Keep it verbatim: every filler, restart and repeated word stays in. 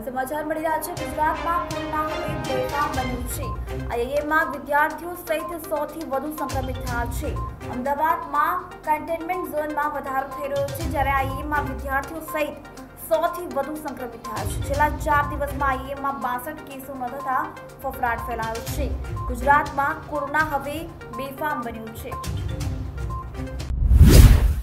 समाचार मिली रहा है। गुजरात में कोरोना बेकाम बन्यु आईएम में विद्यार्थियों सहित सौ थी वधु संक्रमित थे। अमदावाद में कंटेनमेंट जोन में વધારો થઈ રહ્યો છે, જ્યારે आईएम में विद्यार्थियों सहित सौ थी वधु संक्रमित थे। छेल्ला चार दिवस में आईएम में बासठ केसों में थता फफड़ाट फैलायो है। गुजरात में कोरोना हवे बेफाम बन्यु।